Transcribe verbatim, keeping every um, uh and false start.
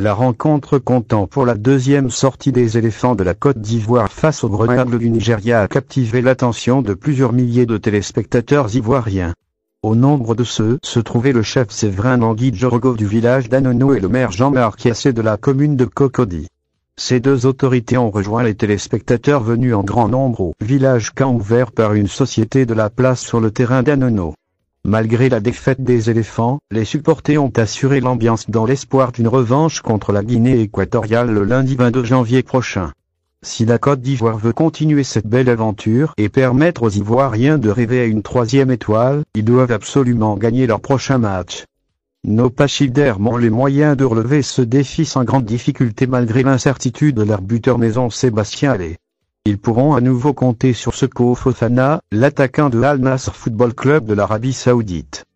La rencontre comptant pour la deuxième sortie des éléphants de la Côte d'Ivoire face aux Grenables du Nigeria a captivé l'attention de plusieurs milliers de téléspectateurs ivoiriens. Au nombre de ceux se trouvaient le chef Séverin Nangui Djorogo du village d'Anono et le maire Jean-Marc Yacé de la commune de Cocody. Ces deux autorités ont rejoint les téléspectateurs venus en grand nombre au village camp ouvert par une société de la place sur le terrain d'Anono. Malgré la défaite des éléphants, les supporters ont assuré l'ambiance dans l'espoir d'une revanche contre la Guinée équatoriale le lundi vingt-deux janvier prochain. Si la Côte d'Ivoire veut continuer cette belle aventure et permettre aux Ivoiriens de rêver à une troisième étoile, ils doivent absolument gagner leur prochain match. Nos Pachydermes ont les moyens de relever ce défi sans grande difficulté malgré l'incertitude de leur buteur maison Sébastien Allais. Ils pourront à nouveau compter sur Seko Fofana, l'attaquant de Al-Nassr Football Club de l'Arabie Saoudite.